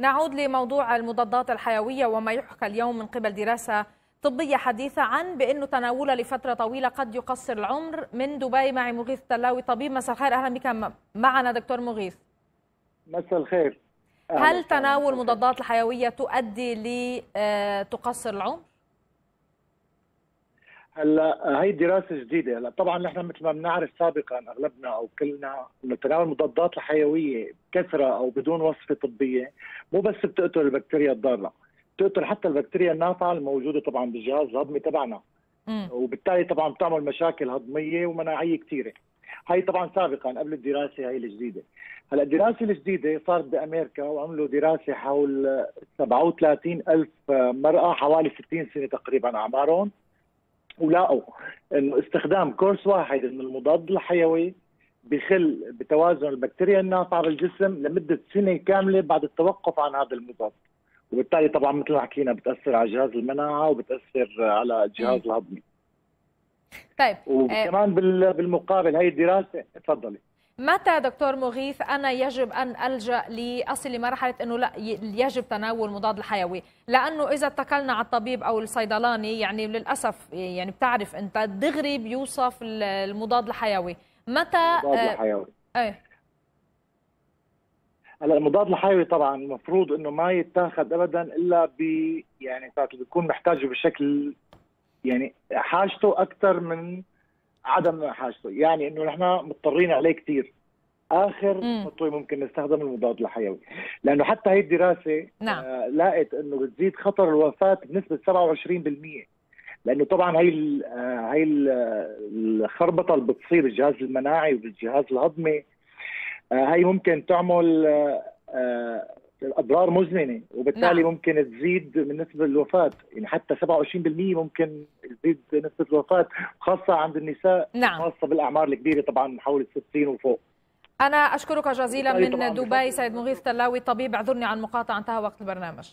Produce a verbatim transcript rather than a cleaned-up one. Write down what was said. نعود لموضوع المضادات الحيوية وما يحكى اليوم من قبل دراسة طبية حديثة عن بأنه تناولها لفترة طويلة قد يقصر العمر. من دبي معي مغيث التلاوي طبيب. مساء الخير، أهلا بك معنا دكتور مغيث. مساء الخير. هل تناول المضادات الحيوية تؤدي لتقصر العمر؟ هلا هي دراسه جديده. هلا طبعا نحن مثل ما بنعرف سابقا اغلبنا او كلنا انه تناول المضادات الحيويه بكثره او بدون وصفه طبيه مو بس بتقتل البكتيريا الضاره، بتقتل حتى البكتيريا النافعه الموجوده طبعا بالجهاز الهضمي تبعنا، وبالتالي طبعا بتعمل مشاكل هضميه ومناعيه كثيره. هي طبعا سابقا قبل الدراسه هي الجديده. هلا الدراسه الجديده صارت بامريكا وعملوا دراسه حول سبعة وثلاثين ألف مراه حوالي ستين سنه تقريبا اعمارهم، ولاقوا انه استخدام كورس واحد من المضاد الحيوي بخل بتوازن البكتيريا النافعه بالجسم لمده سنه كامله بعد التوقف عن هذا المضاد، وبالتالي طبعا مثل ما حكينا بتاثر على جهاز المناعه وبتاثر على الجهاز الهضمي. طيب وكمان بالمقابل هي الدراسه تفضلي. متى دكتور مغيث انا يجب ان الجا لاصل لمرحله انه لا يجب تناول مضاد الحيوي؟ لانه اذا اتكلنا على الطبيب او الصيدلاني يعني للاسف يعني بتعرف انت دغري بيوصف المضاد الحيوي. متى المضاد الحيوي؟ ايه هلا المضاد الحيوي طبعا المفروض انه ما يتاخذ ابدا الا ب يعني بيكون محتاجه بشكل يعني حاجته اكثر من عدم حاجته، يعني انه نحن مضطرين عليه كثير. اخر خطوه ممكن نستخدم المضاد الحيوي، لانه حتى هي الدراسه نعم. آه لقت انه بتزيد خطر الوفاه بنسبه سبعة وعشرين بالمئة، لانه طبعا هي آه هي الخربطه اللي بتصير بالجهاز المناعي وبالجهاز الهضمي آه هي ممكن تعمل آه آه اضرار مزمنه، وبالتالي نعم. ممكن تزيد من نسبه الوفاه، يعني حتى سبعة وعشرين بالمئة ممكن تزيد نسبه الوفاه خاصه عند النساء نعم. خاصه بالاعمار الكبيره طبعا من حول الستين وفوق. انا اشكرك جزيلا من دبي سيد مغيث التلاوي طبيب. اعذرني عن مقاطعه، انتهى وقت البرنامج.